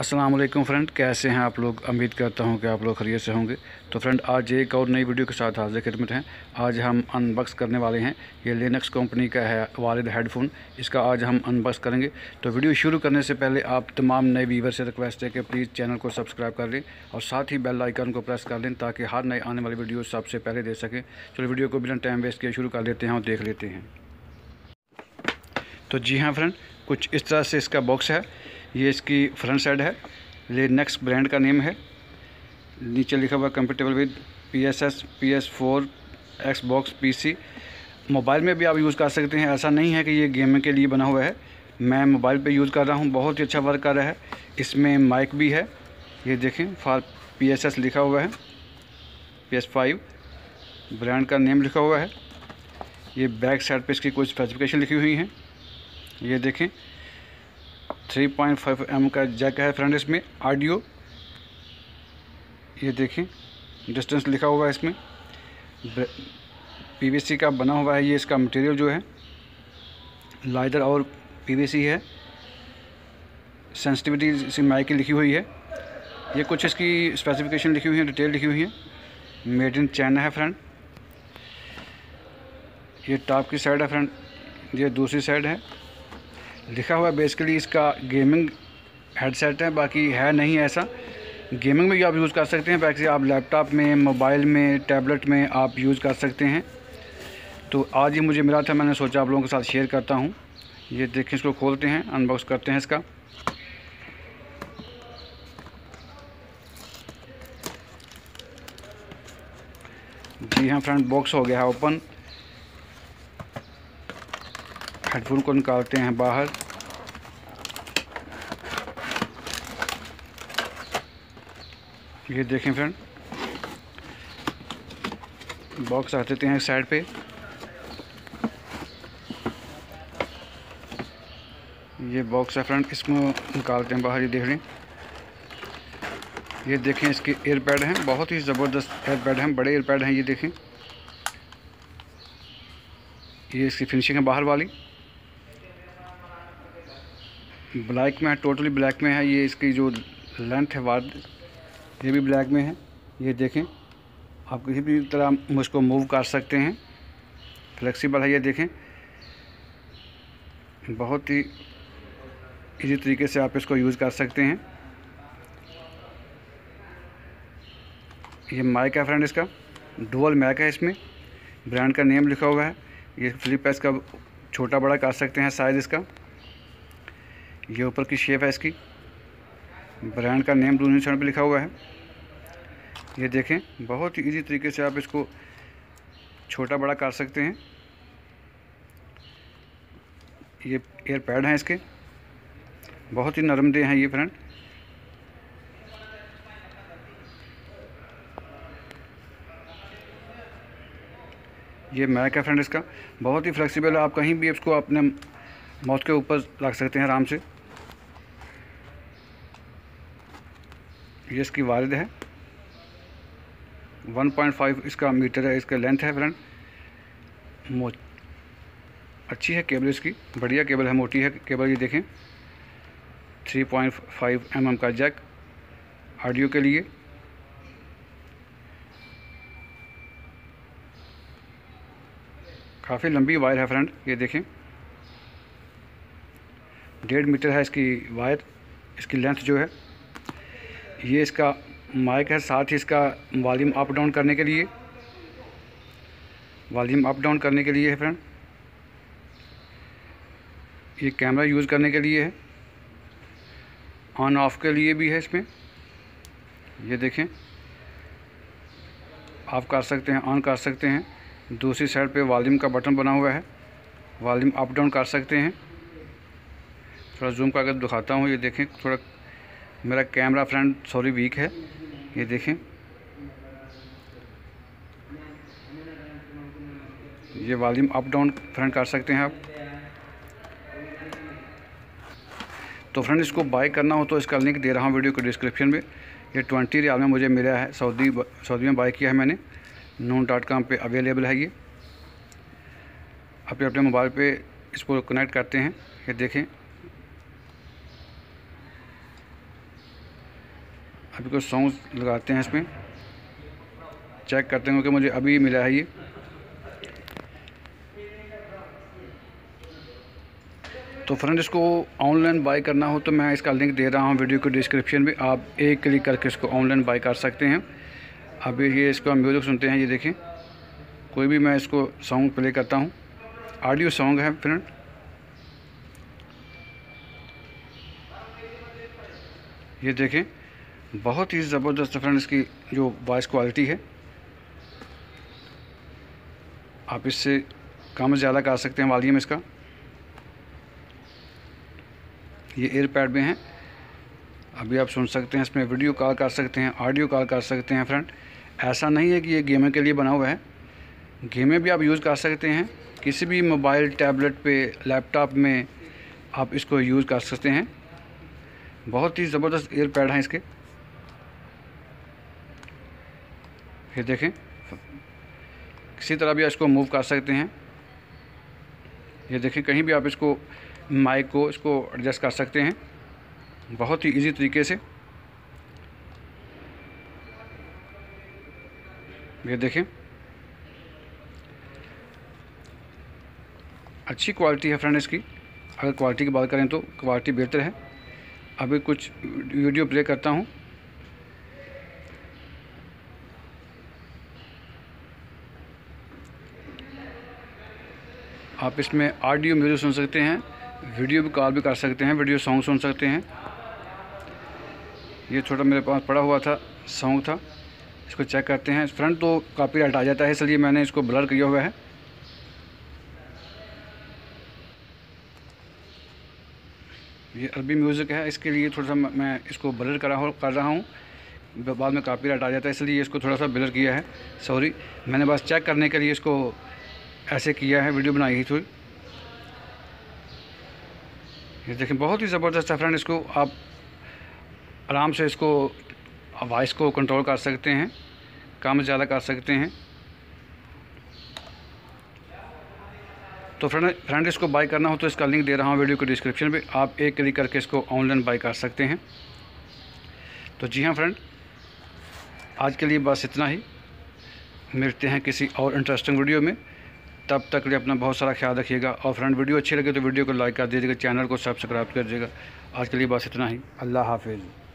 अस्सलाम वालेकुम फ्रेंड, कैसे हैं आप लोग। उम्मीद करता हूं कि आप लोग खैरियत से होंगे। तो फ्रेंड, आज एक और नई वीडियो के साथ हाजिर खिदमत हैं। आज हम अनबॉक्स करने वाले हैं, ये लिनक्स कंपनी का है वालिड हेडफोन, इसका आज हम अनबॉक्स करेंगे। तो वीडियो शुरू करने से पहले आप तमाम नए व्यूवर से रिक्वेस्ट है कि प्लीज़ चैनल को सब्सक्राइब कर लें और साथ ही बेल आइकन को प्रेस कर लें ताकि हर नए आने वाली वीडियो सबसे पहले देख सकें। चलो वीडियो को बिना टाइम वेस्ट किए शुरू कर लेते हैं और देख लेते हैं। तो जी हाँ फ्रेंड, कुछ इस तरह से इसका बॉक्स है। ये इसकी फ्रंट साइड है, लिनक्स ब्रांड का नेम है, नीचे लिखा हुआ compatible with PSS, PS4, Xbox, PC। Mobile में भी आप यूज़ कर सकते हैं, ऐसा नहीं है कि ये गेमिंग के लिए बना हुआ है। मैं मोबाइल पे यूज़ कर रहा हूँ, बहुत ही अच्छा वर्क कर रहा है। इसमें माइक भी है, ये देखें, फॉर PSS लिखा हुआ है, PS5 ब्रांड का नेम लिखा हुआ है। ये बैक साइड पर इसकी कुछ स्पेसिफिकेशन लिखी हुई हैं, ये देखें। 3.5mm का जैक है फ्रेंड, इसमें ऑडियो, ये देखें डिस्टेंस लिखा हुआ है। इसमें PVC का बना हुआ है, ये इसका मटेरियल जो है लाइडर और PVC है। सेंसिटिविटी इसी माइक की लिखी हुई है। ये कुछ इसकी स्पेसिफिकेशन लिखी हुई है, डिटेल लिखी हुई है। मेड इन चाइना है फ्रेंड। ये टॉप की साइड है फ्रेंड, ये दूसरी साइड है। लिखा हुआ बेसिकली इसका गेमिंग हेडसेट है, बाकी है नहीं ऐसा। गेमिंग में भी आप यूज़ कर सकते हैं, बाकी आप लैपटॉप में, मोबाइल में, टैबलेट में आप यूज़ कर सकते हैं। तो आज ही मुझे मिला था, मैंने सोचा आप लोगों के साथ शेयर करता हूं। ये देखें, इसको खोलते हैं, अनबॉक्स करते हैं इसका। जी हाँ फ्रेंड, बॉक्स हो गया है ओपन। हेडफोन को निकालते हैं बाहर। ये देखें फ्रेंड, बॉक्स रख देते हैं साइड पे। ये बॉक्स है फ्रेंड, इसमें निकालते हैं बाहर। ये देख लें, ये देखें इसके एयरपैड हैं, बहुत ही ज़बरदस्त एयरपैड हैं, बड़े एयरपैड हैं। ये देखें, ये इसकी फिनिशिंग है बाहर वाली, ब्लैक में है, टोटली ब्लैक में है। ये इसकी जो लेंथ है वाद, ये भी ब्लैक में है। ये देखें, आप किसी भी तरह उसको मूव कर सकते हैं, फ्लेक्सिबल है। ये देखें, बहुत ही इजी तरीके से आप इसको यूज़ कर सकते हैं। ये माइक है फ्रेंड, इसका डुअल माइक है, इसमें ब्रांड का नेम लिखा हुआ है। ये फ्लिप है, इसका छोटा बड़ा कर सकते हैं साइज़ इसका। ये ऊपर की शेप है इसकी, ब्रांड का नेम दूसरी साइड पे लिखा हुआ है। ये देखें, बहुत ही ईजी तरीके से आप इसको छोटा बड़ा कर सकते हैं। ये एयर पैड हैं इसके, बहुत ही नरमदेह हैं ये फ्रेंड। ये माइक है फ्रेंड, इसका बहुत ही फ्लेक्सिबल है, आप कहीं भी इसको अपने माउथ के ऊपर रख सकते हैं आराम से। ये इसकी वायर्ड है, 1.5 इसका मीटर है, इसका लेंथ है फ्रेंड। अच्छी है केबल इसकी, बढ़िया केबल है, मोटी है केबल। ये देखें, 3.5mm का जैक ऑडियो के लिए। काफ़ी लंबी वायर है फ्रेंड, ये देखें 1.5 मीटर है इसकी वायर, इसकी लेंथ जो है। ये इसका माइक है, साथ ही इसका वॉल्यूम अप डाउन करने के लिए, वॉल्यूम अप डाउन करने के लिए है फ्रेंड। ये कैमरा यूज़ करने के लिए है, ऑन ऑफ के लिए भी है इसमें। ये देखें, आप कर सकते हैं, ऑन कर सकते हैं। दूसरी साइड पे वॉल्यूम का बटन बना हुआ है, वॉल्यूम अप डाउन कर सकते हैं। थोड़ा जूम करके दिखाता हूँ, ये देखें। थोड़ा मेरा कैमरा फ्रेंड वीक है, ये देखें। ये वॉल्यूम अप डाउन फ्रेंड कर सकते हैं आप। तो फ्रेंड, इसको बाय करना हो तो इसका लिंक दे रहा हूँ वीडियो के डिस्क्रिप्शन में। ये 20 रियाल में मुझे मिला है, सऊदी में बाय किया है मैंने, noon.com पे अवेलेबल है। ये अपने अपने मोबाइल पे इसको कनेक्ट करते हैं। ये देखें, अभी कुछ सॉन्ग्स लगाते हैं, इसमें चेक करते हैं कि मुझे अभी मिला है ये। तो फ्रेंड, इसको ऑनलाइन बाय करना हो तो मैं इसका लिंक दे रहा हूँ वीडियो के डिस्क्रिप्शन में, आप एक क्लिक करके इसको ऑनलाइन बाय कर सकते हैं। अभी ये इसको हम म्यूज़िक सुनते हैं, ये देखें कोई भी, मैं इसको सॉन्ग प्ले करता हूँ, ऑडियो सॉन्ग है फ्रेंड। ये देखें बहुत ही ज़बरदस्त फ्रेंड इसकी जो वॉइस क्वालिटी है, आप इससे कम ज़्यादा कर सकते हैं वॉल्यूम इसका। ये एयरपैड में है, अभी आप सुन सकते हैं, इसमें वीडियो कॉल कर सकते हैं, ऑडियो कॉल कर सकते हैं फ्रेंड। ऐसा नहीं है कि ये गेमर के लिए बना हुआ है, गेमें भी आप यूज़ कर सकते हैं, किसी भी मोबाइल, टैबलेट पे, लैपटॉप में आप इसको यूज़ कर सकते हैं। बहुत ही ज़बरदस्त एयरपैड हैं इसके, ये देखें किसी तरह भी इसको मूव कर सकते हैं। ये देखें कहीं भी आप इसको माइक को इसको एडजस्ट कर सकते हैं बहुत ही इजी तरीके से। ये देखें अच्छी क्वालिटी है फ्रेंड इसकी, अगर क्वालिटी की बात करें तो क्वालिटी बेहतर है। अभी कुछ वीडियो प्ले करता हूँ, आप इसमें ऑडियो म्यूजिक सुन सकते हैं, वीडियो भी कॉल भी कर सकते हैं, वीडियो सॉन्ग सुन सकते हैं। ये छोटा मेरे पास पड़ा हुआ था सॉन्ग था, इसको चेक करते हैं फ्रेंड। तो कॉपीराइट आ जाता है इसलिए मैंने इसको ब्लर किया हुआ है। ये अरबी म्यूज़िक है, इसके लिए थोड़ा सा मैं इसको ब्लर कर रहा हूँ, बाद में कॉपीराइट आ जाता है इसलिए इसको थोड़ा सा ब्लर किया है। सॉरी, मैंने बस चेक करने के लिए इसको ऐसे किया है, वीडियो बनाई है थोड़ी। ये देखें बहुत ही ज़बरदस्त है फ्रेंड, इसको आप आराम से इसको वॉइस को कंट्रोल कर सकते हैं, काम ज़्यादा कर सकते हैं। तो फ्रेंड इसको बाय करना हो तो इसका लिंक दे रहा हूँ वीडियो के डिस्क्रिप्शन में, आप एक क्लिक करके इसको ऑनलाइन बाय कर सकते हैं। तो जी हाँ फ्रेंड, आज के लिए बस इतना ही, मिलते हैं किसी और इंटरेस्टिंग वीडियो में, तब तक के लिए अपना बहुत सारा ख्याल रखिएगा। और फ्रेंड वीडियो अच्छी लगे तो वीडियो को लाइक कर दीजिएगा, चैनल को सब्सक्राइब कर दीजिएगा। आज के लिए बस इतना ही, अल्लाह हाफिज़।